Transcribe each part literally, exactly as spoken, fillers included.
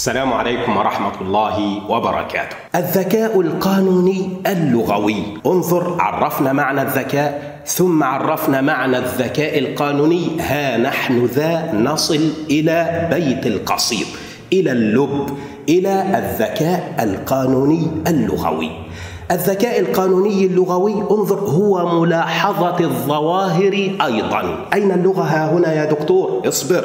السلام عليكم ورحمة الله وبركاته. الذكاء القانوني اللغوي. انظر، عرفنا معنى الذكاء ثم عرفنا معنى الذكاء القانوني. ها نحن ذا نصل إلى بيت القصيد، إلى اللب، إلى الذكاء القانوني اللغوي. الذكاء القانوني اللغوي، انظر، هو ملاحظة الظواهر أيضا. أين اللغة ها هنا يا دكتور؟ اصبر،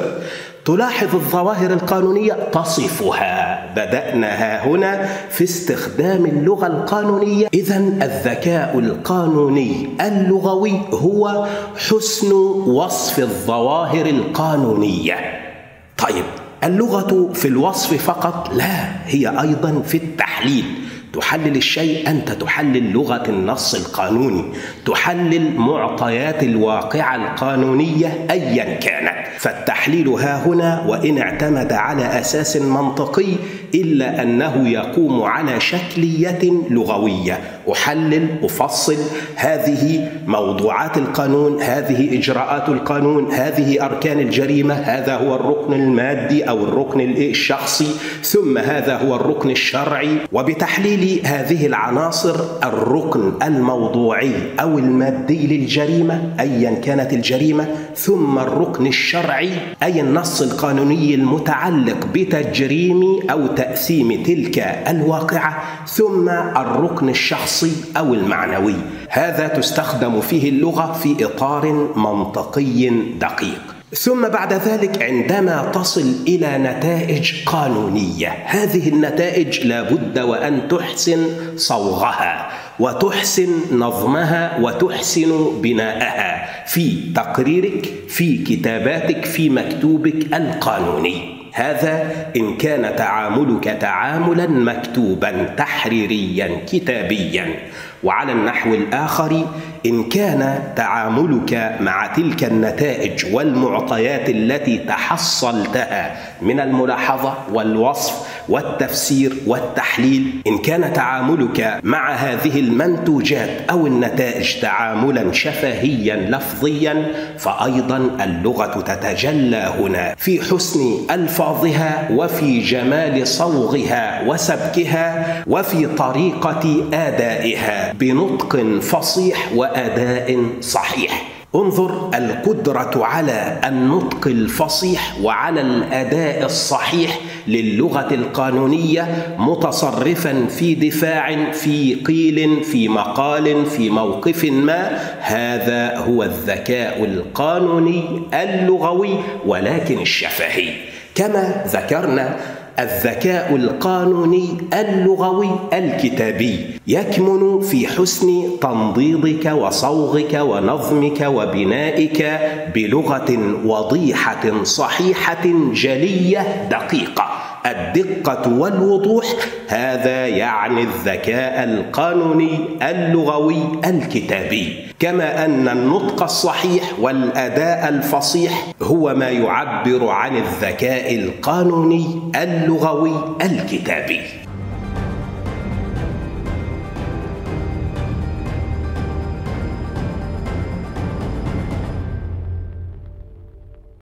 تلاحظ الظواهر القانونية، تصفها. بدأنا ها هنا في استخدام اللغة القانونية. إذا الذكاء القانوني اللغوي هو حسن وصف الظواهر القانونية. طيب، اللغة في الوصف فقط؟ لا، هي أيضا في التحليل. تحلل الشيء، أنت تحلل لغة النص القانوني، تحلل معطيات الواقعة القانونية أيا كانت. فالتحليل ها هنا وإن اعتمد على أساس منطقي إلا أنه يقوم على شكلية لغوية. أحلل، أفصل، هذه موضوعات القانون، هذه إجراءات القانون، هذه أركان الجريمة، هذا هو الركن المادي أو الركن الشخصي، ثم هذا هو الركن الشرعي. وبتحليل هذه العناصر، الركن الموضوعي أو المادي للجريمة أيا كانت الجريمة، ثم الركن الشرعي أي النص القانوني المتعلق بتجريم أو تأثيم تلك الواقعة، ثم الركن الشخصي أو المعنوي. هذا تستخدم فيه اللغة في إطار منطقي دقيق. ثم بعد ذلك عندما تصل إلى نتائج قانونية، هذه النتائج لابد وأن تحسن صوغها وتحسن نظمها وتحسن بناءها في تقريرك، في كتاباتك، في مكتوبك القانوني. هذا إن كان تعاملك تعاملا مكتوبا تحريريا كتابيا، وعلى النحو الآخر إن كان تعاملك مع تلك النتائج والمعطيات التي تحصلتها من الملاحظة والوصف والتفسير والتحليل، إن كان تعاملك مع هذه المنتوجات أو النتائج تعاملا شفهيا لفظيا، فأيضا اللغة تتجلى هنا في حسن ألفاظها وفي جمال صوغها وسبكها وفي طريقة أدائها بنطق فصيح وأداء صحيح. انظر، القدرة على النطق الفصيح وعلى الأداء الصحيح للغة القانونية، متصرفا في دفاع، في قيل، في مقال، في موقف ما، هذا هو الذكاء القانوني اللغوي ولكن الشفهي. كما ذكرنا، الذكاء القانوني اللغوي الكتابي يكمن في حسن تنضيدك وصوغك ونظمك وبنائك بلغة وضيحة صحيحة جلية دقيقة. الدقة والوضوح، هذا يعني الذكاء القانوني اللغوي الكتابي. كما أن النطق الصحيح والأداء الفصيح هو ما يعبر عن الذكاء القانوني اللغوي الكتابي.